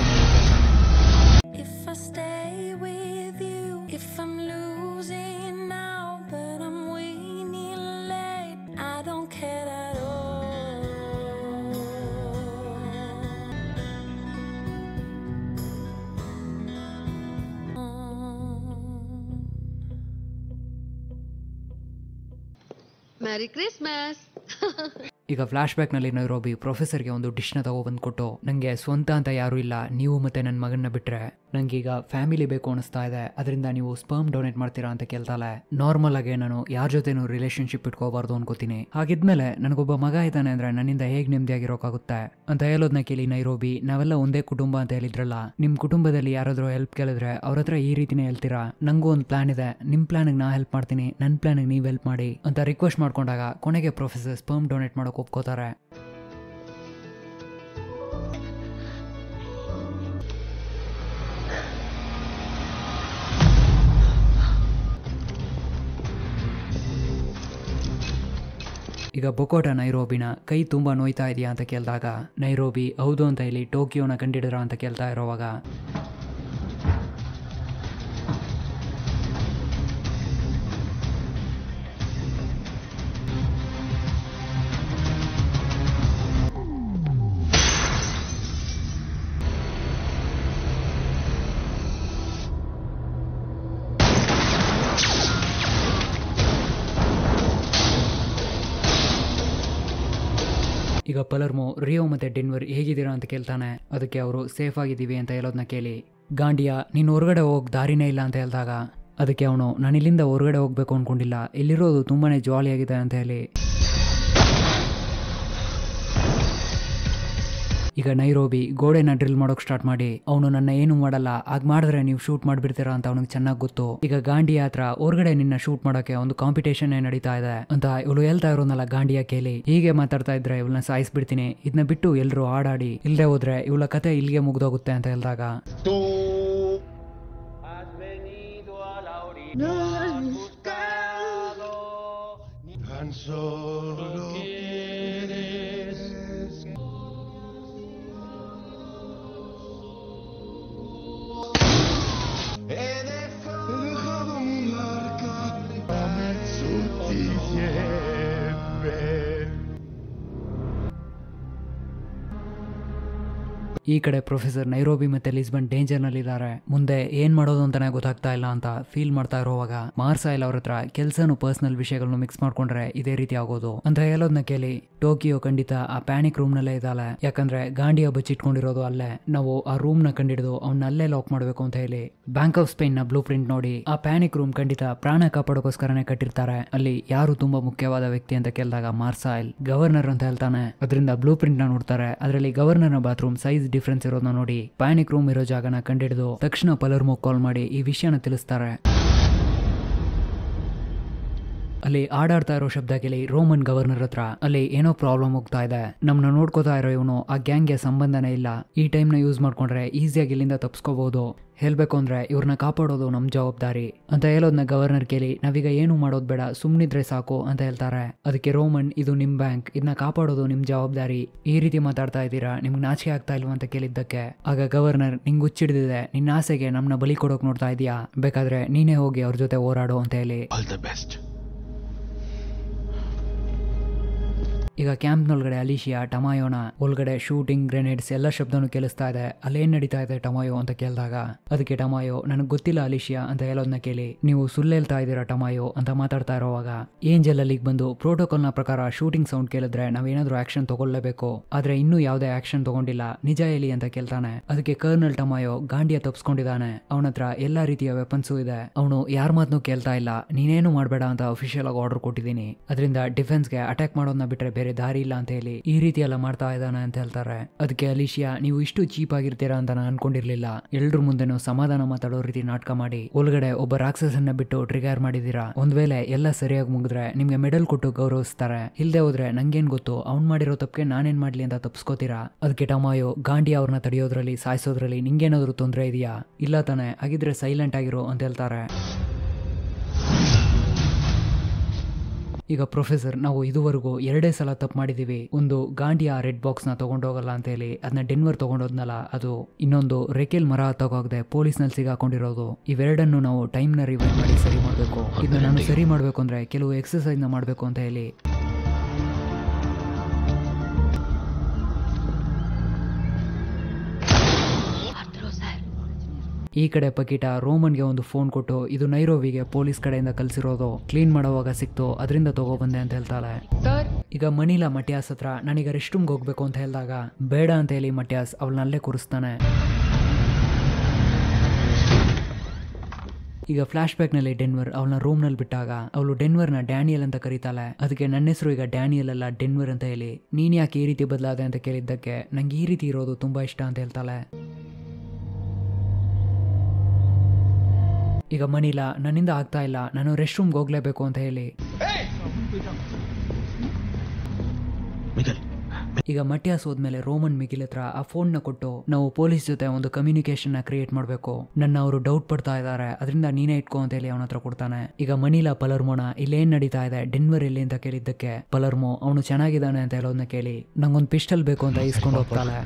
Merry Christmas. ಈಗ ಫ್ಲಾಶ್ ಬ್ಯಾಕ್ ನಲ್ಲಿ ನೈರೋಬಿ ಪ್ರೊಫೆಸರ್ಗೆ ಒಂದು ಡಿಶ್ನ ತಗೊಬಂದ್ಕೊಟ್ಟು, ನಂಗೆ ಸ್ವಂತ ಅಂತ ಯಾರು ಇಲ್ಲ, ನೀವು ಮತ್ತೆ ನನ್ನ ಮಗನ್ನ ಬಿಟ್ರೆ ನಂಗೀಗ ಫ್ಯಾಮಿಲಿ ಬೇಕು ಅನಿಸ್ತಾ ಇದೆ, ಅದರಿಂದ ನೀವು ಸ್ಪರ್ಮ್ ಡೊನೇಟ್ ಮಾಡ್ತೀರಾ ಅಂತ ಕೇಳ್ತಾಳೆ. ನಾರ್ಮಲ್ ಆಗಿ ನಾನು ಯಾರ ಜೊತೆನೂ ರಿಲೇಶನ್ಶಿಪ್ ಇಟ್ಕೋಬಾರ್ದು ಅನ್ಕೋತೀನಿ, ಹಾಗಿದ್ಮೇಲೆ ನನಗೊಬ್ಬ ಮಗ ಇದ್ದಾನೆ ಅಂದ್ರೆ ನನ್ನಿಂದ ಹೇಗೆ ನೆಮ್ಮದಿಯಾಗಿರೋಕ್ಕಾಗುತ್ತೆ ಅಂತ ಹೇಳೋದನ್ನ ಕೇಳಿ ನೈರೋಬಿ, ನಾವೆಲ್ಲ ಒಂದೇ ಕುಟುಂಬ ಅಂತ ಹೇಳಿದ್ರಲ್ಲ, ನಿಮ್ ಕುಟುಂಬದಲ್ಲಿ ಯಾರಾದ್ರೂ ಹೆಲ್ಪ್ ಕೇಳಿದ್ರೆ ಅವ್ರ ಹತ್ರ ಈ ರೀತಿನೇ ಹೇಳ್ತೀರಾ, ನಂಗೂ ಒಂದು ಪ್ಲಾನ್ ಇದೆ, ನಿಮ್ ಪ್ಲಾನ್ಗೆ ನಾ ಹೆಲ್ಪ್ ಮಾಡ್ತೀನಿ, ನನ್ನ ಪ್ಲಾನ್ಗೆ ನೀವು ಹೆಲ್ಪ್ ಮಾಡಿ ಅಂತ ರಿಕ್ವೆಸ್ಟ್ ಮಾಡ್ಕೊಂಡಾಗ ಕೊನೆಗೆ ಪ್ರೊಫೆಸರ್ ಸ್ಪರ್ಮ್ ಡೊನೇಟ್ ಮಾಡೋಕೆ ಒಪ್ಕೋತಾರೆ. ಈಗ ಬೊಕೋಟಾ ನೈರೋಬಿನ ಕೈ ತುಂಬಾ ನೋಯ್ತಾ ಇದೆಯಾ ಅಂತ ಕೇಳಿದಾಗ ನೈರೋಬಿ ಹೌದು ಅಂತ ಹೇಳಿ ಟೋಕಿಯೋನ ಕಂಡಿಡಿದ್ರ ಅಂತ ಕೇಳ್ತಾ ಇರೋವಾಗ ಈಗ ಪಲರ್ಮೋ ರಿಯೋ ಮತ್ತೆ ಡೆನ್ವರ್ ಹೇಗಿದ್ದೀರಾ ಅಂತ ಕೇಳ್ತಾನೆ. ಅದಕ್ಕೆ ಅವರು ಸೇಫ್ ಆಗಿದ್ದೀವಿ ಅಂತ ಹೇಳೋದನ್ನ ಕೇಳಿ ಗಾಂಡಿಯಾ, ನೀನು ಹೊರಗಡೆ ಹೋಗಿ ದಾರಿನೇ ಇಲ್ಲ ಅಂತ ಹೇಳಿದಾಗ ಅದಕ್ಕೆ ಅವನು, ನಾನು ಇಲ್ಲಿಂದ ಹೊರಗಡೆ ಹೋಗ್ಬೇಕು ಅಂದ್ಕೊಂಡಿಲ್ಲ, ಇಲ್ಲಿರೋದು ತುಂಬಾನೇ ಜಾಲಿಯಾಗಿದೆ ಅಂತ ಹೇಳಿ ಈಗ ನೈರೋಬಿ ಗೋಡೆನ ಡ್ರಿಲ್ ಮಾಡೋಕ್ ಸ್ಟಾರ್ಟ್ ಮಾಡಿ, ಅವನು ನನ್ನ ಏನು ಮಾಡಲ್ಲ, ಆಗ ಮಾಡಿದ್ರೆ ನೀವು ಶೂಟ್ ಮಾಡ್ಬಿಡ್ತೀರಾ ಅಂತ ಅವನಿಗೆ ಚೆನ್ನಾಗಿ ಗೊತ್ತು. ಈಗ ಗಾಂಡಿಯ ಹತ್ರ ಹೊರಗಡೆ ನಿನ್ನ ಶೂಟ್ ಮಾಡೋಕೆ ಒಂದು ಕಾಂಪಿಟೇಷನ್ ನಡೀತಾ ಇದೆ ಅಂತ ಇವಳು ಹೇಳ್ತಾ ಇರೋನಲ್ಲ ಗಾಂಡಿಯ ಕೇಳಿ. ಹೀಗೆ ಮಾತಾಡ್ತಾ ಇದ್ರೆ ಇವಳನ್ನ ಸಾಯಿಸ್ಬಿಡ್ತೀನಿ, ಇದನ್ನ ಬಿಟ್ಟು ಎಲ್ರು ಆಡಾಡಿ, ಇಲ್ಲದೆ ಹೋದ್ರೆ ಇವಳ ಕತೆ ಇಲ್ಲಿಗೆ ಮುಗ್ದೋಗುತ್ತೆ ಅಂತ ಹೇಳಿದಾಗ, ಈ ಕಡೆ ಪ್ರೊಫೆಸರ್ ನೈರೋಬಿ ಮತ್ತೆ ಲಿಸ್ಬನ್ ಡೇಂಜರ್ ನಲ್ಲಿ ಇದ್ದಾರೆ, ಮುಂದೆ ಏನ್ ಮಾಡೋದು ಅಂತಾನೆ ಗೊತ್ತಾಗ್ತಾ ಇಲ್ಲ ಅಂತ ಫೀಲ್ ಮಾಡ್ತಾ ಇರೋವಾಗ ಮಾರ್ಸೈಲ್ ಅವ್ರ ಹತ್ರ ಕೆಲ್ಸನು ಪರ್ಸನಲ್ ವಿಷಯಗಳನ್ನು ಮಿಕ್ಸ್ ಮಾಡ್ಕೊಂಡ್ರೆ ಇದೇ ರೀತಿ ಆಗೋದು ಅಂತ ಹೇಳೋದನ್ನ ಕೇಳಿ ಟೋಕಿಯೋ ಖಂಡಿತ ಆ ಪ್ಯಾನಿಕ್ ರೂಮ್ ನಲ್ಲೇ ಇದ್ದಾಳೆ, ಯಾಕಂದ್ರೆ ಗಾಂಡಿಯ ಬಚ್ಚಿಟ್ಕೊಂಡಿರೋದು ಅಲ್ಲೇ, ನಾವು ಆ ರೂಮ್ ನ ಕಂಡಿಡಿದು ಅವ್ನ ಅಲ್ಲೇ ಲಾಕ್ ಮಾಡ್ಬೇಕು ಅಂತ ಹೇಳಿ ಬ್ಯಾಂಕ್ ಆಫ್ ಸ್ಪೇನ್ ನ ಬ್ಲೂ ಪ್ರಿಂಟ್ ನೋಡಿ ಆ ಪ್ಯಾನಿಕ್ ರೂಮ್ ಖಂಡಿತ ಪ್ರಾಣ ಕಾಪಾಡೋಕೋಸ್ಕರನೇ ಕಟ್ಟಿರ್ತಾರೆ. ಅಲ್ಲಿ ಯಾರು ತುಂಬಾ ಮುಖ್ಯವಾದ ವ್ಯಕ್ತಿ ಅಂತ ಕೇಳಿದಾಗ ಮಾರ್ಸೈಲ್ ಗವರ್ನರ್ ಅಂತ ಹೇಳ್ತಾನೆ. ಅದರಿಂದ ಬ್ಲೂ ಪ್ರಿಂಟ್ ನ ನೋಡ್ತಾರೆ, ಅದರಲ್ಲಿ ಗವರ್ನರ್ ನ ಬಾತ್ರೂಮ್ ಸೈಜ್ ಡಿಫ್ರೆನ್ಸ್ ಇರೋದನ್ನ ನೋಡಿ ಪ್ಯಾನಿಕ್ ರೂಮ್ ಇರೋ ಜಾಗನ ಕಂಡಿಡಿದು ತಕ್ಷಣ ಪಲರ್ಮೋ ಕಾಲ್ ಮಾಡಿ ಈ ವಿಷಯನ ತಿಳಿಸ್ತಾರೆ. ಅಲ್ಲಿ ಆಡಾಡ್ತಾ ಇರೋ ಶಬ್ದ ಕೇಳಿ ರೋಮನ್ ಗವರ್ನರ್ ಹತ್ರ ಅಲ್ಲಿ ಏನೋ ಪ್ರಾಬ್ಲಮ್ ಹೋಗ್ತಾ ಇದೆ, ನಮ್ನ ನೋಡ್ಕೋತಾ ಇರೋ ಇವನು ಆ ಗ್ಯಾಂಗ್ಗೆ ಸಂಬಂಧನೇ ಇಲ್ಲ, ಈ ಟೈಮ್ ನ ಯೂಸ್ ಮಾಡ್ಕೊಂಡ್ರೆ ಈಸಿಯಾಗಿ ಇಲ್ಲಿಂದ ತಪ್ಸ್ಕೋಬಹುದು, ಹೇಳ್ಬೇಕು ಅಂದ್ರೆ ಇವ್ರನ್ನ ಕಾಪಾಡೋದು ನಮ್ ಜವಾಬ್ದಾರಿ ಅಂತ ಹೇಳೋದನ್ನ ಗವರ್ನರ್ ಕೇಳಿ ನಾವೀಗ ಏನು ಮಾಡೋದ್ ಬೇಡ, ಸುಮ್ನಿದ್ರೆ ಸಾಕು ಅಂತ ಹೇಳ್ತಾರೆ. ಅದಕ್ಕೆ ರೋಮನ್, ಇದು ನಿಮ್ ಬ್ಯಾಂಕ್, ಇದನ್ನ ಕಾಪಾಡೋದು ನಿಮ್ ಜವಾಬ್ದಾರಿ, ಈ ರೀತಿ ಮಾತಾಡ್ತಾ ಇದ್ದೀರಾ, ನಿಮ್ಗೆ ನಾಚಿಕೆ ಆಗ್ತಾ ಇಲ್ವಾ ಅಂತ ಕೇಳಿದ್ದಕ್ಕೆ ಆಗ ಗವರ್ನರ್, ನಿಂಗೆ ಹುಚ್ಚಿಡಿದಿದೆ, ನಿನ್ನ ಆಸೆಗೆ ನಮ್ನ ಬಲಿ ಕೊಡೋಕ್ ನೋಡ್ತಾ ಇದೀಯಾ, ಬೇಕಾದ್ರೆ ನೀನೇ ಹೋಗಿ ಅವ್ರ ಜೊತೆ ಹೋರಾಡು ಅಂತ ಹೇಳಿ. ಈಗ ಕ್ಯಾಂಪ್ನೊಳಗಡೆ ಅಲಿಶಿಯಾ ಟಮಾಯೋನ ಒಳಗಡೆ ಶೂಟಿಂಗ್ ಗ್ರೆನೇಡ್ಸ್ ಎಲ್ಲ ಶಬ್ದನೂ ಕೇಳಿಸ್ತಾ ಇದೆ, ಅಲ್ಲೇನ್ ನಡೀತಾ ಇದೆ ಟಮಾಯೋ ಅಂತ ಕೇಳಿದಾಗ ಅದಕ್ಕೆ ಟಮಾಯೋ ನನಗೆ ಗೊತ್ತಿಲ್ಲ ಅಲಿಶಿಯಾ ಅಂತ ಹೇಳೋದನ್ನ ಕೇಳಿ ನೀವು ಸುಳ್ಳು ಹೇಳ್ತಾ ಇದ್ದೀರಾ ಟಮಾಯೋ ಅಂತ ಮಾತಾಡ್ತಾ ಇರೋವಾಗ ಏಂಜಲ್ ಅಲ್ಲಿಗೆ ಬಂದು ಪ್ರೋಟೋಕಾಲ್ ನ ಪ್ರಕಾರ ಶೂಟಿಂಗ್ ಸೌಂಡ್ ಕೇಳಿದ್ರೆ ನಾವೇನಾದ್ರೂ ಆಕ್ಷನ್ ತಗೊಳ್ಳಬೇಕು, ಆದ್ರೆ ಇನ್ನೂ ಯಾವುದೇ ಆಕ್ಷನ್ ತಗೊಂಡಿಲ್ಲ, ನಿಜ ಹೇಳಿ ಅಂತ ಕೇಳ್ತಾನೆ. ಅದಕ್ಕೆ ಕರ್ನಲ್ ಟಮಾಯೋ ಗಾಂಡಿಯ ತಪ್ಸ್ಕೊಂಡಿದ್ದಾನೆ, ಅವನ ಹತ್ರ ಎಲ್ಲಾ ರೀತಿಯ ವೆಪನ್ಸು ಇದೆ, ಅವನು ಯಾರ ಮಾತನ್ನು ಕೇಳ್ತಾ ಇಲ್ಲ, ನೀನೇನು ಮಾಡಬೇಡ ಅಂತ ಅಫಿಷಿಯಲ್ ಆಗಿ ಆರ್ಡರ್ ಕೊಟ್ಟಿದ್ದೀನಿ, ಅದರಿಂದ ಡಿಫೆನ್ಸ್ಗೆ ಅಟ್ಯಾಕ್ ಮಾಡೋದನ್ನ ಬಿಟ್ರೆ ಬೇರೆ ದಾರಿ ಇಲ್ಲ ಅಂತ ಹೇಳಿ ಈ ರೀತಿ ಎಲ್ಲ ಮಾಡ್ತಾ ಇದ್ದಾನೆ ಅಂತ ಹೇಳ್ತಾರೆ. ಅದಕ್ಕೆ ಅಲಿಶಿಯಾ, ನೀವು ಇಷ್ಟು ಚೀಪ್ ಆಗಿರ್ತೀರಾ ಅಂತ ನಾನು ಅನ್ಕೊಂಡಿರ್ಲಿಲ್ಲ, ಎಲ್ರು ಮುಂದೆನೂ ಸಮಾಧಾನ ಮಾತಾಡೋ ರೀತಿ ನಾಟಕ ಮಾಡಿ ಒಳಗಡೆ ಒಬ್ಬ ರಾಕ್ಷಸನ್ನ ಬಿಟ್ಟು ಟ್ರಿಗರ್ ಮಾಡಿದೀರಾ, ಒಂದ್ ವೇಳೆ ಎಲ್ಲ ಸರಿಯಾಗಿ ಮುಗಿದ್ರೆ ನಿಮ್ಗೆ ಮೆಡಲ್ ಕೊಟ್ಟು ಗೌರವಿಸ್ತಾರೆ, ಇಲ್ದೇ ಹೋದ್ರೆ ನಂಗೇನ್ ಗೊತ್ತು, ಅವ್ನ್ ಮಾಡಿರೋ ತಪ್ಪಿಗೆ ನಾನೇನ್ ಮಾಡ್ಲಿ ಅಂತ ತಪ್ಸ್ಕೋತೀರಾ, ಅದಕ್ಕೆ ಟಮಾಯೋ ಗಾಂಡಿ ಅವ್ರನ್ನ ತಡೆಯೋದ್ರಲ್ಲಿ ಸಾಯಿಸೋದ್ರಲ್ಲಿ ನಿಂಗೇನಾದ್ರು ತೊಂದರೆ ಇದೆಯಾ, ಇಲ್ಲ ತಾನೆ, ಹಾಗಿದ್ರೆ ಸೈಲೆಂಟ್ ಆಗಿರೋ ಅಂತ ಹೇಳ್ತಾರೆ. ಈಗ ಪ್ರೊಫೆಸರ್, ನಾವು ಇದುವರೆಗೂ ಎರಡೇ ಸಲ ತಪ್ಪು ಮಾಡಿದೀವಿ, ಒಂದು ಗಾಂಡಿಯ ರೆಡ್ ಬಾಕ್ಸ್ ನ ತಗೊಂಡೋಗಲ್ಲ ಅಂತ ಹೇಳಿ ಅದನ್ನ ಡೆನ್ವರ್ ತಗೊಂಡೋದ್ನಲ್ಲ ಅದು, ಇನ್ನೊಂದು ರೆಕೆಲ್ ಮರ ತಗೋಗದೆ ಪೊಲೀಸ್ ನಲ್ಲಿ ಸಿಗಾಕೊಂಡಿರೋದು, ಇವೆರಡನ್ನು ನಾವು ಟೈಮ್ ನ ರಿವೈಂಡ್ ಮಾಡಿ ಸರಿ ಮಾಡಬೇಕು, ಇದನ್ನ ನಾನು ಸರಿ ಮಾಡಬೇಕು ಅಂದ್ರೆ ಕೆಲವು ಎಕ್ಸರ್ಸೈಸ್ ನ ಮಾಡಬೇಕು ಅಂತ ಹೇಳಿ ಈ ಕಡೆ ಪಕೀಟ ರೋಮನ್ಗೆ ಒಂದು ಫೋನ್ ಕೊಟ್ಟು ಇದು ನೈರೋಬಿಗೆ ಪೊಲೀಸ್ ಕಡೆಯಿಂದ ಕಲ್ಸಿರೋದು, ಕ್ಲೀನ್ ಮಾಡೋವಾಗ ಸಿಕ್ತು, ಅದರಿಂದ ತಗೋಬಂದೆ ಅಂತ ಹೇಳ್ತಾಳೆ. ಈಗ ಮನಿಲಾ ಮಟಿಯಾಸ್ ಹತ್ರ ನಾನೀಗ ರೆಸ್ಟ್ ರೂಮ್ಗೆ ಹೋಗ್ಬೇಕು ಅಂತ ಹೇಳಿದಾಗ ಬೇಡ ಅಂತ ಹೇಳಿ ಮಟಿಯಾಸ್ ಅವಳನ್ನಲ್ಲೇ ಕೂರಿಸ್ತಾನೆ. ಈಗ ಫ್ಲಾಶ್ ಬ್ಯಾಕ್ ನಲ್ಲಿ ಡೆನ್ವರ್ ಅವಳನ್ನ ರೂಮ್ ನಲ್ಲಿ ಬಿಟ್ಟಾಗ ಅವಳು ಡೆನ್ವರ್ ನ ಡ್ಯಾನಿಯಲ್ ಅಂತ ಕರೀತಾಳೆ. ಅದಕ್ಕೆ ನನ್ನ ಹೆಸರು ಈಗ ಡ್ಯಾನಿಯಲ್ ಅಲ್ಲ ಡೆನ್ವರ್ ಅಂತ ಹೇಳಿ, ನೀನ್ ಯಾಕೆ ಈ ರೀತಿ ಬದಲಾದೆ ಅಂತ ಕೇಳಿದ್ದಕ್ಕೆ ನಂಗೆ ಈ ರೀತಿ ಇರೋದು ತುಂಬಾ ಇಷ್ಟ ಅಂತ ಹೇಳ್ತಾಳೆ. ಈಗ ಮನಿಲಾ ನನ್ನಿಂದ ಆಗ್ತಾ ಇಲ್ಲ, ನಾನು ರೆಸ್ಟ್ ರೂಮ್ಗೆ ಹೋಗ್ಲೇಬೇಕು ಅಂತ ಹೇಳಿ ಈಗ ಮಟಿಯಾಸ್ ಹೋದ್ಮೇಲೆ ರೋಮನ್ ಮಿಗಿಲ್ ಹತ್ರ ಆ ಫೋನ್ ನ ಕೊಟ್ಟು ನಾವು ಪೊಲೀಸ್ ಜೊತೆ ಒಂದು ಕಮ್ಯುನಿಕೇಶನ್ ನ ಕ್ರಿಯೇಟ್ ಮಾಡಬೇಕು, ನನ್ನ ಅವರು ಡೌಟ್ ಪಡ್ತಾ ಇದ್ದಾರೆ, ಅದರಿಂದ ನೀನೇ ಇಟ್ಕೋ ಅಂತ ಹೇಳಿ ಅವನ ಹತ್ರ ಕೊಡ್ತಾನೆ. ಈಗ ಮನಿಲಾ ಪಲರ್ಮೋನ ಇಲ್ಲೇನ್ ನಡೀತಾ ಇದೆ, ಡೆನ್ವರ್ ಇಲ್ಲಿ ಅಂತ ಕೇಳಿದ್ದಕ್ಕೆ ಪಲರ್ಮೋ ಅವನು ಚೆನ್ನಾಗಿದ್ದಾನೆ ಅಂತ ಹೇಳೋದನ್ನ ಕೇಳಿ ನಂಗೊಂದು ಪಿಸ್ಟಲ್ ಬೇಕು ಅಂತ ಇಸ್ಕೊಂಡು ಹೋಗ್ತಾಳೆ.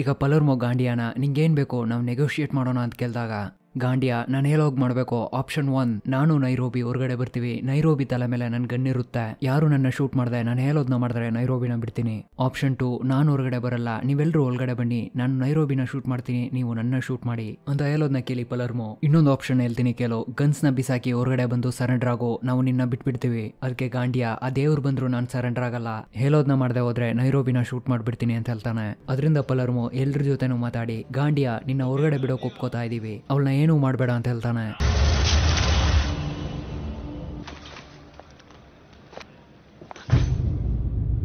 ಈಗ ಪಲರ್ಮೋ ಗಾಂಡಿಯಾನ ನಿಂಗೇನ್ ಬೇಕು ನಾವು ನೆಗೋಷಿಯೇಟ್ ಮಾಡೋಣ ಅಂತ ಕೇಳಿದಾಗ ಗಾಂಡಿಯಾ ನಾನು ಹೇಳೋಗಿ ಮಾಡಬೇಕು, ಆಪ್ಷನ್ ಒನ್ ನಾನು ನೈರೋಬಿ ಹೊರಗಡೆ ಬರ್ತೀವಿ, ನೈರೋಬಿ ತಲೆ ಮೇಲೆ ನನ್ ಗಣ್ಣಿರುತ್ತೆ, ಯಾರು ನನ್ನ ಶೂಟ್ ಮಾಡಿದೆ ನಾನು ಹೇಳೋದನ್ನ ಮಾಡಿದ್ರೆ ನೈರೋಬಿನ ಬಿಡ್ತೀನಿ, ಆಪ್ಷನ್ ಟು ನಾನು ಹೊರಗಡೆ ಬರಲ್ಲ, ನೀವೆಲ್ಲರೂ ಹೊರಗಡೆ ಬನ್ನಿ, ನಾನು ನೈರೋಬಿನ ಶೂಟ್ ಮಾಡ್ತೀನಿ, ನೀವು ನನ್ನ ಶೂಟ್ ಮಾಡಿ ಅಂತ ಹೇಳೋದನ್ನ ಕೇಳಿ ಪಲರ್ಮೋ ಇನ್ನೊಂದು ಆಪ್ಷನ್ ಹೇಳ್ತೀನಿ ಕೇಳು, ಗನ್ಸ್ ನ ಬಿಸಾಕಿ ಹೊರಗಡೆ ಬಂದು ಸರೆಂಡರ್ ಆಗೋ, ನಾವು ನಿನ್ನ ಬಿಟ್ಬಿಡ್ತೀವಿ. ಅದಕ್ಕೆ ಗಾಂಡಿಯಾ ಆ ದೇವ್ರು ಬಂದ್ರು ನಾನು ಸರೆಂಡರ್ ಆಗಲ್ಲ, ಹೇಳೋದನ್ನ ಮಾಡದೆ ಹೋದ್ರೆ ನೈರೋಬಿನ ಶೂಟ್ ಮಾಡ್ಬಿಡ್ತೀನಿ ಅಂತ ಹೇಳ್ತಾನೆ. ಅದರಿಂದ ಪಲರ್ಮೋ ಎಲ್ರ ಜೊತೆನೂ ಮಾತಾಡಿ ಗಾಂಡಿಯಾ ನಿನ್ನ ಹೊರಗಡೆ ಬಿಡೋಕೆ ಒಪ್ಕೋತಾ ಇದೀವಿ, ಅವಳನ್ನ ಏನು ಮಾಡಬೇಡ ಅಂತ ಹೇಳ್ತಾನೆ.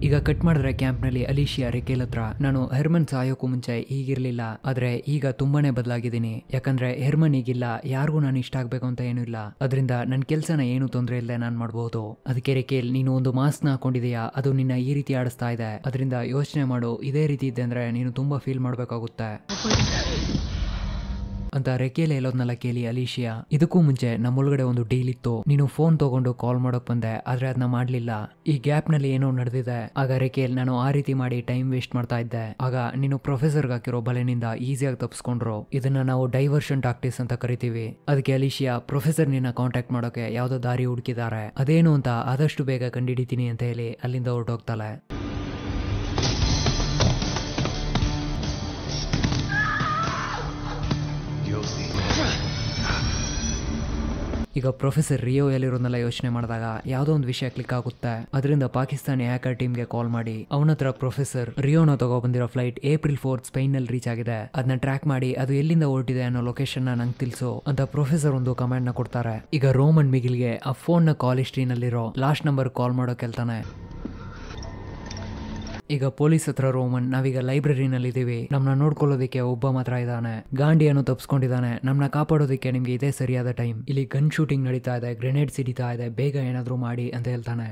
ಈಗ ಕಟ್ ಮಾಡಿದ್ರೆ ಕ್ಯಾಂಪ್ನಲ್ಲಿ ಅಲಿಶಿಯಾ ರಿಕೇಲ್ ಹತ್ರ ನಾನು ಹೆರ್ಮನ್ ಸಾಯೋಕ್ಕೂ ಮುಂಚೆ ಈಗಿರಲಿಲ್ಲ, ಆದರೆ ಈಗ ತುಂಬಾನೇ ಬದಲಾಗಿದ್ದೀನಿ. ಯಾಕಂದ್ರೆ ಹೆರ್ಮನ್ ಈಗಿಲ್ಲ, ಯಾರಿಗೂ ನಾನು ಇಷ್ಟ ಆಗಬೇಕು ಅಂತ ಏನೂ ಇಲ್ಲ, ಅದರಿಂದ ನನ್ನ ಕೆಲಸನ ಏನು ತೊಂದರೆ ಇಲ್ಲ ನಾನು ಮಾಡಬಹುದು. ಅದಕ್ಕೆ ರಿಕೇಲ್, ನೀನು ಒಂದು ಮಾಸ್ಕ್ನ ಹಾಕೊಂಡಿದೀಯಾ, ಅದು ನಿನ್ನ ಈ ರೀತಿ ಆಡಿಸ್ತಾ ಇದೆ, ಅದರಿಂದ ಯೋಚನೆ ಮಾಡು. ಇದೇ ರೀತಿ ಇದೆ ಅಂದ್ರೆ ನೀನು ತುಂಬಾ ಫೀಲ್ ಮಾಡಬೇಕಾಗುತ್ತೆ ಅಂತ ರೆಕೇಲ್ ಹೇಳೋದ್ನೆಲ್ಲ ಕೇಳಿ ಅಲಿಶಿಯಾ, ಇದಕ್ಕೂ ಮುಂಚೆ ನಮ್ಮೊಳಗಡೆ ಒಂದು ಡೀಲ್ ಇತ್ತು, ನೀನು ಫೋನ್ ತಗೊಂಡು ಕಾಲ್ ಮಾಡೋಕ್ ಬಂದೆ, ಆದ್ರೆ ಅದನ್ನ ಮಾಡ್ಲಿಲ್ಲ. ಈ ಗ್ಯಾಪ್ ನಲ್ಲಿ ಏನೋ ನಡೆದಿದೆ. ಆಗ ರೆಕೇಲ್, ನಾನು ಆ ರೀತಿ ಮಾಡಿ ಟೈಮ್ ವೇಸ್ಟ್ ಮಾಡ್ತಾ ಇದ್ದೆ, ಆಗ ನೀನು ಪ್ರೊಫೆಸರ್ಗೆ ಹಾಕಿರೋ ಬಲೆನಿಂದ ಈಸಿಯಾಗಿ ತಪ್ಪಿಸ್ಕೊಂಡ್ರು. ಇದನ್ನ ನಾವು ಡೈವರ್ಷನ್ ಟಾಕ್ಟಿಕ್ಸ್ ಅಂತ ಕರಿತೀವಿ. ಅದಕ್ಕೆ ಅಲಿಶಿಯಾ, ಪ್ರೊಫೆಸರ್ ನಿನ್ನ ಕಾಂಟ್ಯಾಕ್ಟ್ ಮಾಡೋಕೆ ಯಾವ್ದೋ ದಾರಿ ಹುಡುಕಿದ್ದಾರೆ, ಅದೇನು ಅಂತ ಆದಷ್ಟು ಬೇಗ ಕಂಡಿಡಿತೀನಿ ಅಂತ ಹೇಳಿ ಅಲ್ಲಿಂದ ಹೊರಟೋಗ್ತಾಳೆ. ಈಗ ಪ್ರೊಫೆಸರ್ ರಿಯೋ ಎಲ್ಲಿರೋದನ್ನೆಲ್ಲ ಯೋಚನೆ ಮಾಡಿದಾಗ ಯಾವುದೋ ಒಂದು ವಿಷಯ ಕ್ಲಿಕ್ ಆಗುತ್ತೆ. ಅದರಿಂದ ಪಾಕಿಸ್ತಾನಿ ಹ್ಯಾಕರ್ ಟೀಮ್ಗೆ ಕಾಲ್ ಮಾಡಿ ಅವನ ಹತ್ರ ಪ್ರೊಫೆಸರ್ ರಿಯೋನ ತಗೋ ಬಂದಿರೋ ಫ್ಲೈಟ್ April 4 ಸ್ಪೈನ್ ನಲ್ಲಿ ರೀಚ್ ಆಗಿದೆ, ಅದನ್ನ ಟ್ರ್ಯಾಕ್ ಮಾಡಿ ಅದು ಎಲ್ಲಿಂದ ಹೊರಟಿದೆ ಅನ್ನೋ ಲೊಕೇಶನ್ ನಂಗೆ ತಿಳಿಸು ಅಂತ ಪ್ರೊಫೆಸರ್ ಒಂದು ಕಮಾಂಡ್ ನ ಕೊಡ್ತಾರೆ. ಈಗ ರೋಮನ್ ಮಿಗಿಲ್ಗೆ ಆ ಫೋನ್ ನ ಕಾಲ್ ಹಿಸ್ಟ್ರಿ ನಲ್ಲಿರೋ ಲಾಸ್ಟ್ ನಂಬರ್ ಕಾಲ್ ಮಾಡೋ ಕೇಳ್ತಾನೆ. ಈಗ ಪೊಲೀಸ್ ಹತ್ರ ರೋಮನ್, ನಾವೀಗ ಲೈಬ್ರರಿನಲ್ಲಿ ಇದ್ದೀವಿ, ನಮ್ನ ನೋಡ್ಕೊಳ್ಳೋದಿಕ್ಕೆ ಒಬ್ಬ ಮಾತ್ರ ಇದ್ದಾನೆ, ಗಾಂಡಿಯನ್ನು ತಪ್ಪಿಸ್ಕೊಂಡಿದ್ದಾನೆ, ನಮ್ನ ಕಾಪಾಡೋದಿಕ್ಕೆ ನಿಮ್ಗೆ ಇದೇ ಸರಿಯಾದ ಟೈಮ್, ಇಲ್ಲಿ ಗನ್ ಶೂಟಿಂಗ್ ನಡೀತಾ ಇದೆ, ಗ್ರೆನೇಡ್ಸ್ ಹಿಡಿತಾ ಇದೆ, ಬೇಗ ಏನಾದ್ರೂ ಮಾಡಿ ಅಂತ ಹೇಳ್ತಾನೆ.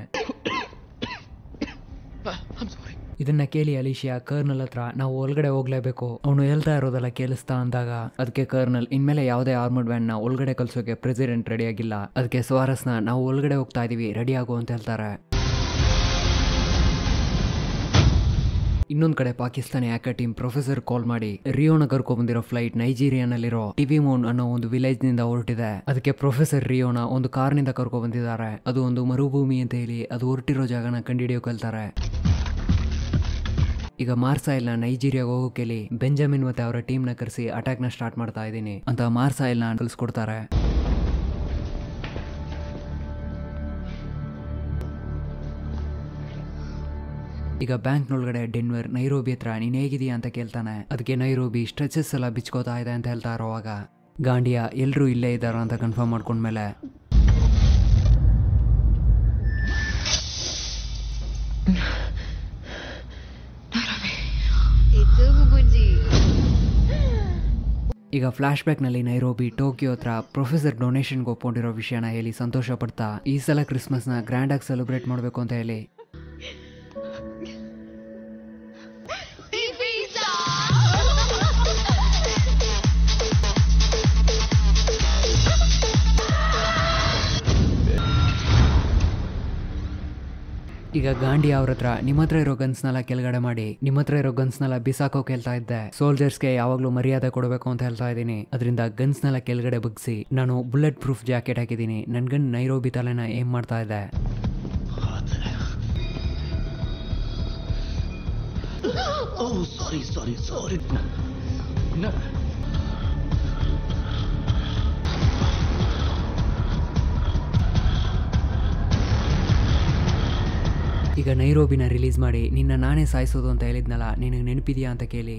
ಇದನ್ನ ಕೇಳಿ ಅಲಿಶಿಯಾ ಕರ್ನಲ್ ಹತ್ರ ನಾವು ಒಳಗಡೆ ಹೋಗ್ಲೇಬೇಕು, ಅವನು ಹೇಳ್ತಾ ಇರೋದೆಲ್ಲ ಕೇಳಿಸ್ತಾ ಅಂದಾಗ ಅದಕ್ಕೆ ಕರ್ನಲ್, ಇನ್ಮೇಲೆ ಯಾವುದೇ ಆರ್ಮರ್ಡ್ ವ್ಯಾನ್ ನ ಒಳಗಡೆ ಕಲ್ಸೋಕೆ ಪ್ರೆಸಿಡೆಂಟ್ ರೆಡಿ ಆಗಿಲ್ಲ, ಅದಕ್ಕೆ ಸ್ವಾರಸ್ನ ನಾವು ಒಳಗಡೆ ಹೋಗ್ತಾ ಇದೀವಿ, ರೆಡಿ ಆಗು ಅಂತ ಹೇಳ್ತಾರೆ. ಇನ್ನೊಂದ್ ಕಡೆ Pakistani hacker team professor call ಮಾಡಿ ರಿಯೋನ ಕರ್ಕೊ ಬಂದಿರೋ ಫ್ಲೈಟ್ ನೈಜೀರಿಯಾನಲ್ಲಿರೋ ಟಿವಿಮೋನ್ ಅನ್ನೋ ಒಂದು ವಿಲೇಜ್ ನಿಂದ ಹೊರಟಿದೆ. ಅದಕ್ಕೆ ಪ್ರೊಫೆಸರ್ ರಿಯೋನ ಒಂದು ಕಾರ್ ನಿಂದ ಕರ್ಕೊ ಬಂದಿದ್ದಾರೆ, ಅದು ಒಂದು ಮರುಭೂಮಿ ಅಂತ ಹೇಳಿ ಅದು ಹೊರಟಿರೋ ಜಾಗನ ಕಂಡಿಡಿಯೋ ಕಲ್ತಾರೆ. ಈಗ ಮಾರ್ಸಾಯಿಲ್ ನ ನೈಜೀರಿಯಾಗ ಹೋಗೋಕೆಲಿ ಬೆಂಜಮಿನ್ ಮತ್ತೆ ಅವರ ಟೀಮ್ ನ ಕರೆಸಿ ಅಟ್ಯಾಕ್ ನ ಸ್ಟಾರ್ಟ್ ಮಾಡ್ತಾ ಇದ್ದೀನಿ ಅಂತ ಮಾರ್ಸಾಯಿಲ್ ನ ಕಲ್ಸ್ಕೊಡ್ತಾರೆ. ಈಗ ಬ್ಯಾಂಕ್ ನೊಳಗಡೆ ಡೆನ್ವರ್ ನೈರೋಬಿ ಹತ್ರ ನೀನ್ ಹೇಗಿದೀಯಾ ಅಂತ ಕೇಳ್ತಾನೆ. ಅದಕ್ಕೆ ನೈರೋಬಿ ಸ್ಟ್ರೆಚಸ್ ಎಲ್ಲ ಬಿಚ್ಕೋತಾ ಇದೆ ಅಂತ ಹೇಳ್ತಾ ಇರೋವಾಗ ಗಾಂಡಿಯಾ ಎಲ್ಲರೂ ಇಲ್ಲೇ ಇದ್ದಾರ ಅಂತ ಕನ್ಫರ್ಮ್ ಮಾಡ್ಕೊಂಡ್ಮೇಲೆ ಈಗ ಫ್ಲಾಶ್ ಬ್ಯಾಕ್ ನಲ್ಲಿ ನೈರೋಬಿ ಟೋಕಿಯೋ ಹತ್ರ ಪ್ರೊಫೆಸರ್ ಡೊನೇಷನ್ಗೆ ಒಪ್ಕೊಂಡಿರೋ ವಿಷಯನ ಹೇಳಿ ಸಂತೋಷ ಪಡ್ತಾ ಈ ಸಲ ಕ್ರಿಸ್ಮಸ್ ನ ಗ್ರ್ಯಾಂಡ್ ಆಗಿ ಸೆಲೆಬ್ರೇಟ್ ಮಾಡ್ಬೇಕು ಅಂತ ಹೇಳಿ ಈಗ ಗಾಂಡಿ ಅವ್ರ ಹತ್ರ ನಿಮ್ಮ ಹತ್ರ ಇರೋ ಗನ್ಸ್ನೆಲ್ಲ ಕೆಳಗಡೆ ಮಾಡಿ, ನಿಮ್ಮ ಹತ್ರ ಇರೋ ಗನ್ಸ್ನೆಲ್ಲ ಬಿಸಾಕೋಕೆ ಹೇಳ್ತಾ ಇದ್ದೆ, ಸೋಲ್ಜರ್ಸ್ಗೆ ಯಾವಾಗ್ಲೂ ಮರ್ಯಾದೆ ಕೊಡಬೇಕು ಅಂತ ಹೇಳ್ತಾ ಇದ್ದೀನಿ, ಅದರಿಂದ ಗನ್ಸ್ನೆಲ್ಲ ಕೆಳಗಡೆ ಬಗ್ಸಿ, ನಾನು ಬುಲೆಟ್ ಪ್ರೂಫ್ ಜಾಕೆಟ್ ಹಾಕಿದ್ದೀನಿ, ನನ್ ಗನ್ ನೈರೋಬಿ ತಲೆನ ಏಮ್ ಮಾಡ್ತಾ ಇದೆ. ಈಗ ನೈರೋಬಿನ ರಿಲೀಸ್ ಮಾಡಿ ನಿನ್ನ ನಾನೇ ಸಾಯಿಸೋದು ಅಂತ ಹೇಳಿದ್ನಲ್ಲ, ನಿನಗೆ ನೆನಪಿದ್ಯಾ ಅಂತ ಕೇಳಿ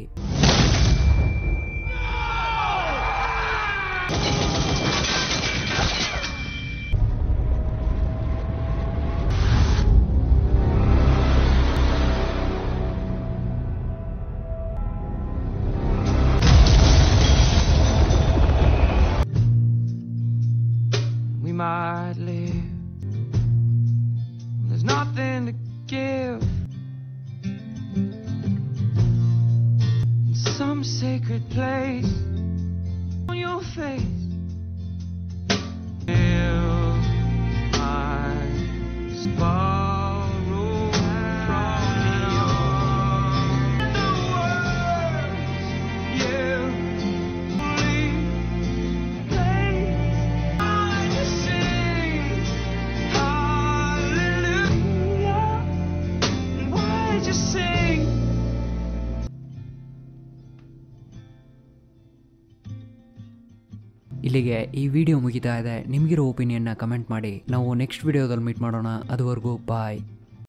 ಇಲ್ಲಿಗೆ ಈ ವಿಡಿಯೋ ಮುಗಿತಾ ಇದೆ. ನಿಮಗಿರೋ ಒಪಿನಿಯನ್ನ ಕಮೆಂಟ್ ಮಾಡಿ. ನಾವು ನೆಕ್ಸ್ಟ್ ವಿಡಿಯೋದಲ್ಲಿ ಮೀಟ್ ಮಾಡೋಣ. ಅದುವರೆಗೂ ಬಾಯ್.